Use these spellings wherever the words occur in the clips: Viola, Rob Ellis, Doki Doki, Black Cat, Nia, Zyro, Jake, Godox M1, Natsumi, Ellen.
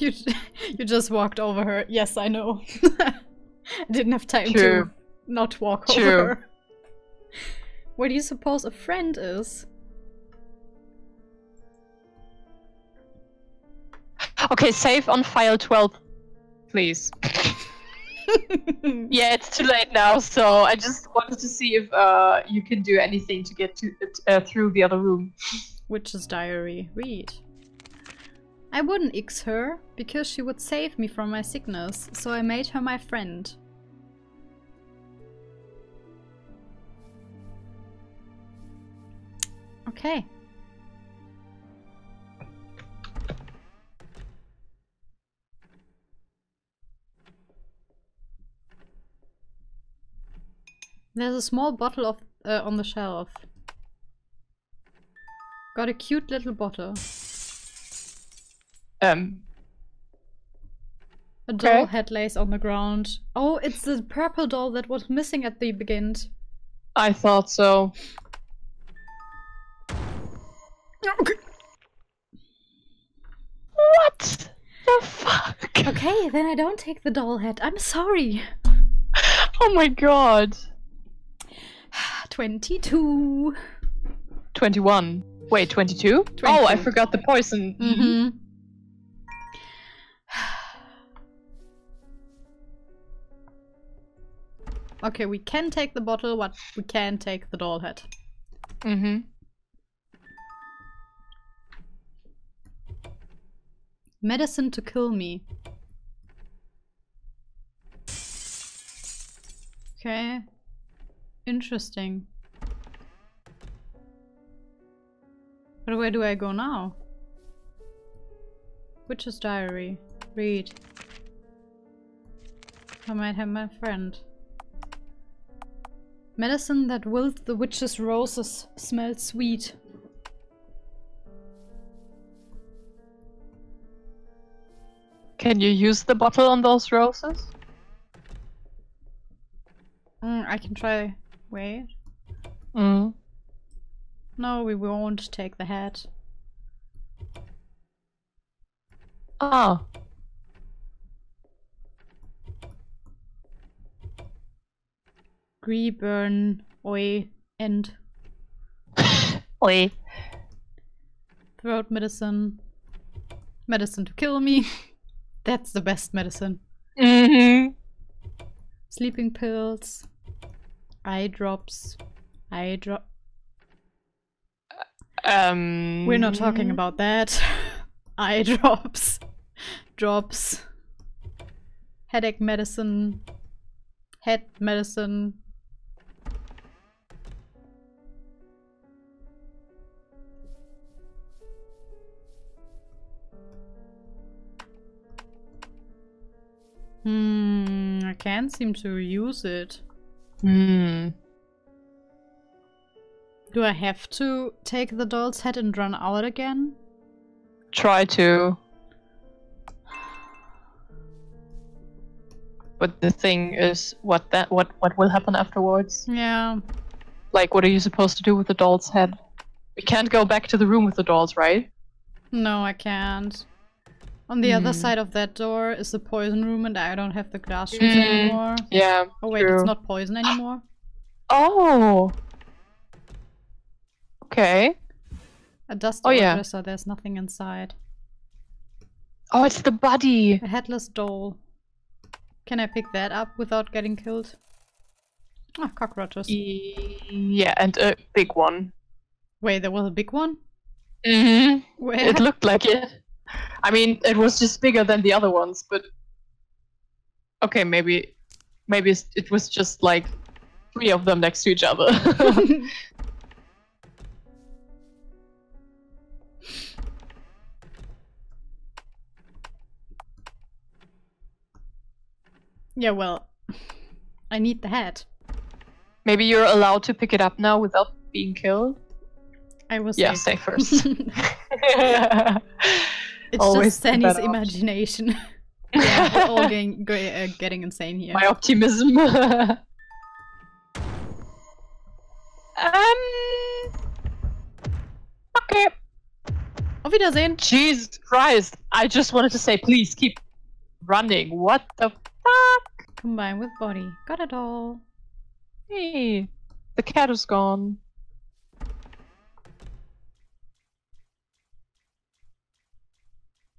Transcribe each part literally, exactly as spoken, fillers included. You you just walked over her. Yes, I know. Didn't have time True. to not walk True. over her. Where do you suppose a friend is? Okay, save on file twelve, please. Yeah, it's too late now, so I just wanted to see if uh, you can do anything to get to uh, through the other room. Witch's diary. Read. I wouldn't X her, because she would save me from my sickness, so I made her my friend. Okay. There's a small bottle of, uh, on the shelf. Got a cute little bottle. Um. A doll okay. head lays on the ground. Oh, it's the purple doll that was missing at the beginning. I thought so. What the fuck? Okay, then I don't take the doll head. I'm sorry. Oh my god. twenty-two. twenty-one. Wait, twenty-two? Oh, I forgot the poison. Mm-hmm. Okay, we can take the bottle, but we can take the doll head. Mm-hmm. Medicine to kill me. Okay. Interesting. But where do I go now? Witch's diary. Read. I might have my friend. Medicine that wills the witch's roses smells sweet. Can you use the bottle on those roses? Mm, I can try. Wait. Mm. No, we won't take the hat. Oh. Greeburn, oi, end. Oi. Throat medicine. Medicine to kill me. That's the best medicine. Mm-hmm. Sleeping pills. Eye drops. Eye drop. Um. We're not talking about that. Eye drops. Drops. Headache medicine. Head medicine. Hmm, I can't seem to use it. Hmm. Do I have to take the doll's head and run out again? Try to. But the thing is, what that what what will happen afterwards? Yeah. Like, what are you supposed to do with the doll's head? We can't go back to the room with the dolls, right? No, I can't. On the mm. other side of that door is the poison room, and I don't have the glass shoes mm. anymore. Yeah. Oh wait, true. It's not poison anymore. Oh. Okay. A dust oh, yeah. dresser, there's nothing inside. Oh, it's the body. A headless doll. Can I pick that up without getting killed? Oh, cockroaches. Yeah, and a big one. Wait, there was a big one? Mm-hmm. Where? It looked like it. I mean, it was just bigger than the other ones, but okay, maybe, maybe it was just like three of them next to each other. Yeah, well, I need the hat. Maybe you're allowed to pick it up now without being killed. I was yeah, say first. It's always just Sandy's imagination. Yeah, we're all getting, go, uh, getting insane here. My optimism. um, okay. Auf Wiedersehen. Jesus Christ. I just wanted to say, please keep running. What the fuck? Combined with body. Got it all. Hey. The cat is gone.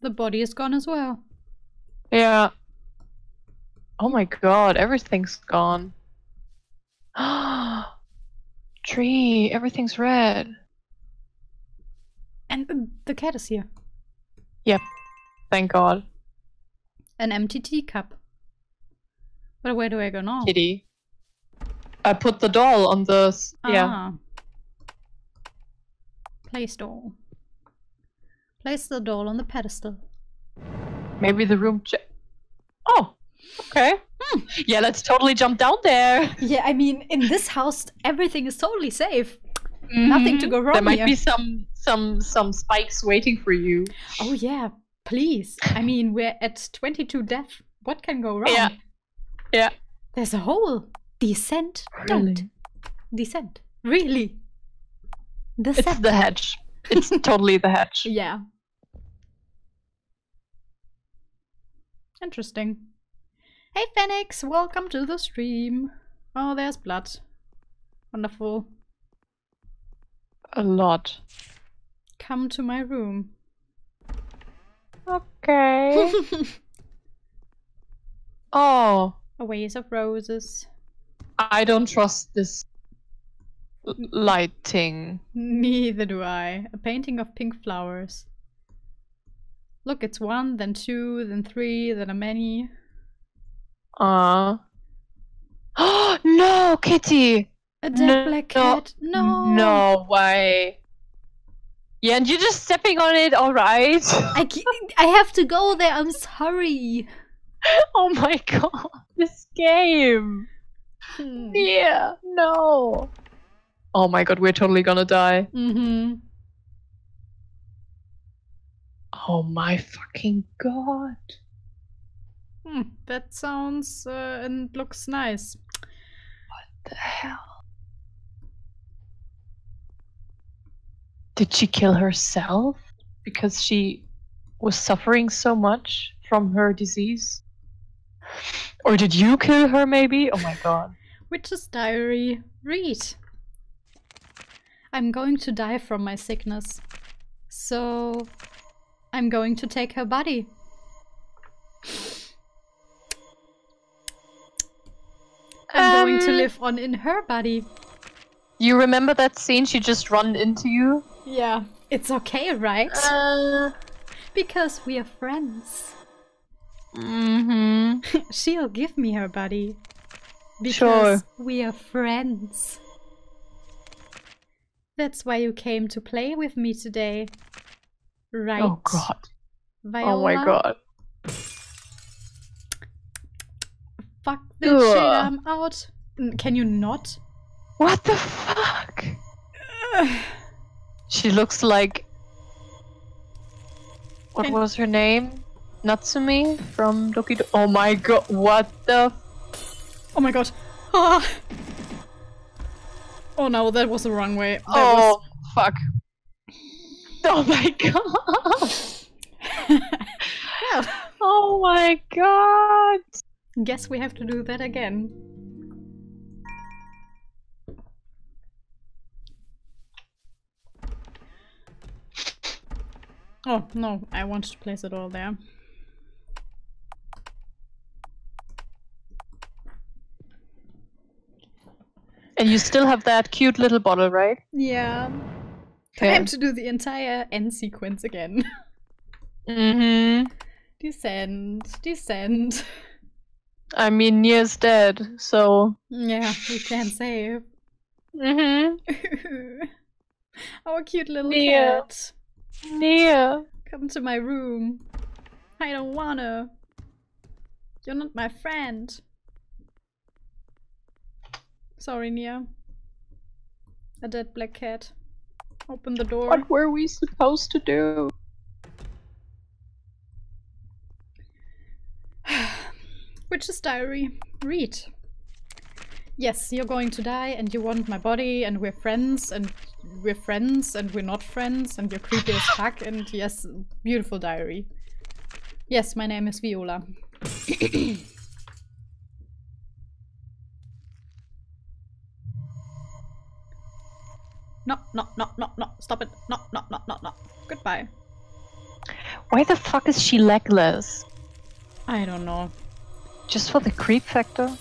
The body is gone as well. Yeah. Oh my god, everything's gone. Tree, everything's red. And the, the cat is here. Yep. Thank god. An empty teacup. But where do I go now? Kitty. I put the doll on the... Ah. Yeah. Place doll. Place the doll on the pedestal. Maybe the room... Oh! Okay. Hmm. Yeah, let's totally jump down there. Yeah, I mean, in this house, everything is totally safe. Mm-hmm. Nothing to go wrong. There might here. be some some some spikes waiting for you. Oh yeah, please. I mean, we're at twenty-two death. What can go wrong? Yeah. Yeah. There's a hole. Descent. Really? Don't. Descent. Really. Descent. It's the hedge. It's totally the hedge. Yeah. Interesting. Hey Phoenix, welcome to the stream. Oh, there's blood. Wonderful. A lot. Come to my room. Okay. Oh. A vase of roses. I don't trust this lighting. Neither do I. A painting of pink flowers. Look, it's one, then two, then three, then a many. Ah. Oh no, kitty! A dead no, black cat. No. No way. Yeah, and you're just stepping on it, alright? I, I have to go there, I'm sorry. Oh my god, this game. Hmm. Yeah, no. Oh my god, we're totally gonna die. Mm-hmm. Oh my fucking god. Hmm, that sounds uh, and looks nice. What the hell? Did she kill herself because she was suffering so much from her disease? Or did you kill her maybe? Oh my god. Witch's diary. Read. I'm going to die from my sickness. So I'm going to take her body. I'm um, going to live on in her body. You remember that scene she just ran into you? Yeah. It's okay, right? Uh, because we are friends. Mm-hmm. She'll give me her body. Because sure. we are friends. That's why you came to play with me today. Right. Oh god. Viola? Oh my god. Fuck the shit, I'm out. Can you not? What the fuck? She looks like... What Can... was her name? Natsumi from Doki Doki. Oh my god, what the... Oh my god. Ah. Oh no, that was the wrong way. That oh, was... fuck. Oh my god. Well. Oh my god. Guess we have to do that again. Oh, no, I want to place it all there. And you still have that cute little bottle, right? Yeah. Okay. Time to do the entire end sequence again. Mm-hmm. Descend, descend. I mean, Nia's dead, so... Yeah, we can't save. Mm-hmm. Our cute little Nia. Cat. Nia, come to my room. I don't wanna. You're not my friend. Sorry, Nia. A dead black cat. Open the door. What were we supposed to do? Witch's diary. Read. Yes, you're going to die and you want my body and we're friends and we're friends and we're not friends and you're creepy as fuck and yes, beautiful diary. Yes, my name is Viola. No, no, no, no, no, stop it. No, no, no, no, no. Goodbye. Why the fuck is she legless? I don't know. Just for the creep factor?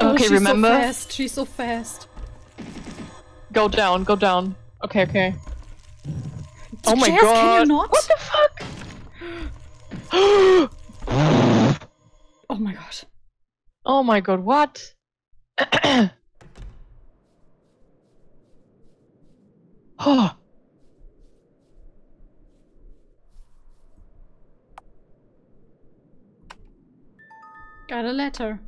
Oh, okay, she's remember? So fast. She's so fast. Go down, go down. Okay, okay. Oh my Jazz, god. Can you not? What the fuck? Oh my god. Oh my god, what? Oh. Got a letter.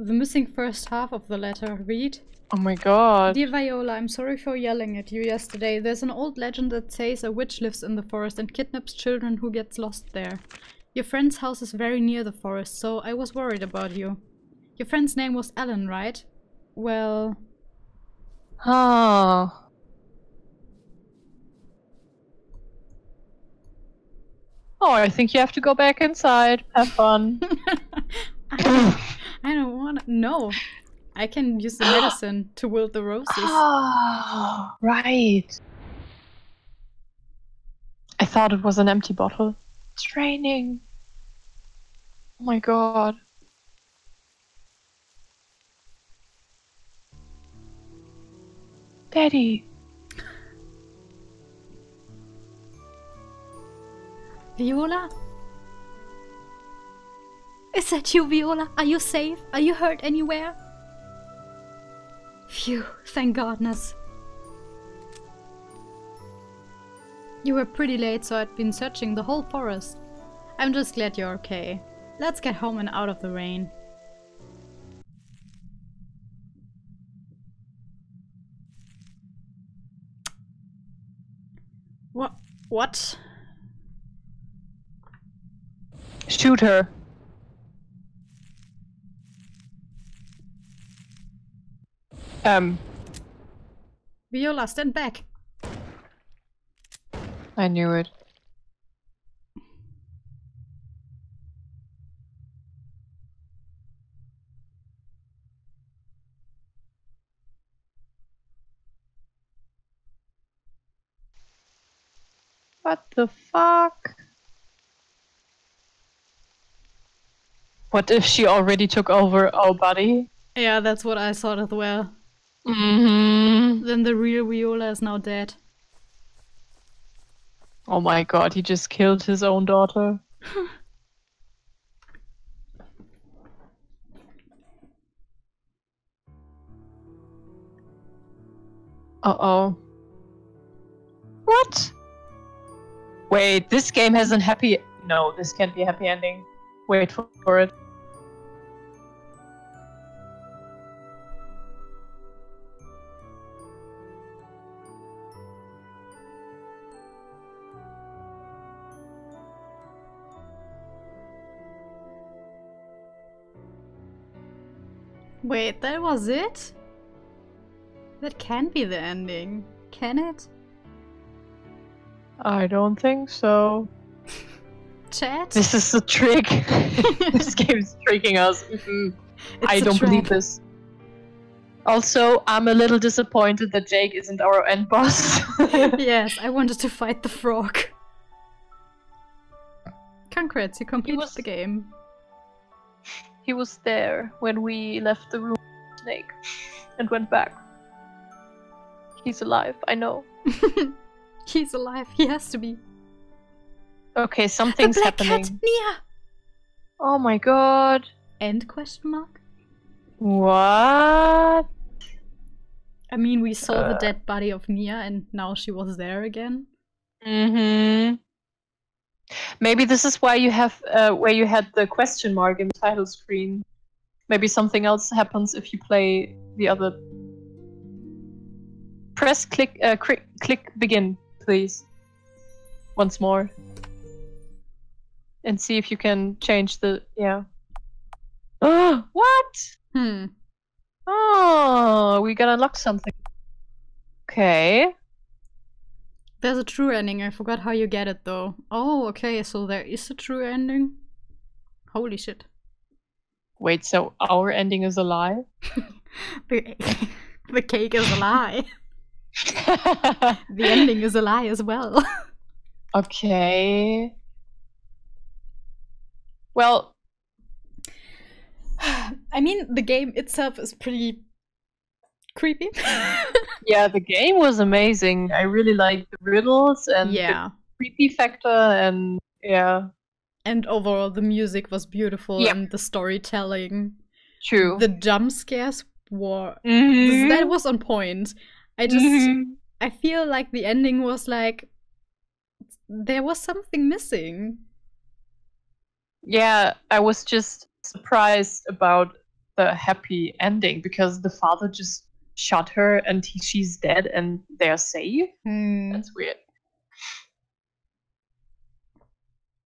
The missing first half of the letter. Read. Oh my god. Dear Viola, I'm sorry for yelling at you yesterday. There's an old legend that says a witch lives in the forest and kidnaps children who gets lost there. Your friend's house is very near the forest, so I was worried about you. Your friend's name was Ellen, right? Well... Oh... Oh, I think you have to go back inside. Have fun. I, I don't want to. No. I can use the medicine to wilt the roses. Oh, right. I thought it was an empty bottle. It's raining. Oh my god. Daddy. Viola? Is that you, Viola? Are you safe? Are you hurt anywhere? Phew, thank goodness. You were pretty late, so I'd been searching the whole forest. I'm just glad you're okay. Let's get home and out of the rain. What? What? Shoot her. Um. Viola, stand back. I knew it. What the fuck? What if she already took over our body? Yeah, that's what I thought as well. Mm-hmm. Then the real Viola is now dead. Oh my god, he just killed his own daughter. Uh-oh. What? Wait, this game hasn't happy... No, this can't be a happy ending. Wait for it. Wait, that was it? That can be the ending, can it? I don't think so. Chat? This is a trick. This game's tricking us. Mm-hmm. I don't trap. believe this. Also, I'm a little disappointed that Jake isn't our end boss. Yes, I wanted to fight the frog. Congrats, you completed was... the game. He was there when we left the room with the snake and went back. He's alive, I know. He's alive, he has to be. Okay, something's the black happening. Cat, Nia! Oh my god. End question mark? What? I mean, we saw uh. the dead body of Nia and now she was there again. Mm-hmm. Maybe this is why you have uh, where you had the question mark in the title screen. Maybe something else happens if you play the other. Press click uh, click click begin, please. Once more. And see if you can change the... yeah. Oh, what? Hmm. Oh, we gotta unlock something. Okay. There's a true ending. I forgot how you get it though. Oh, okay. So there is a true ending. Holy shit. Wait, so our ending is a lie? the, the cake is a lie. The ending is a lie as well. Okay. Well, I mean, the game itself is pretty creepy. Yeah, the game was amazing. I really liked the riddles and yeah. the creepy factor and yeah. And overall, the music was beautiful yeah. and the storytelling. True. The jump scares were... Mm-hmm. That was on point. I just... Mm-hmm. I feel like the ending was like... There was something missing. Yeah, I was just surprised about the happy ending because the father just shot her and he, she's dead and they're safe. Mm. That's weird.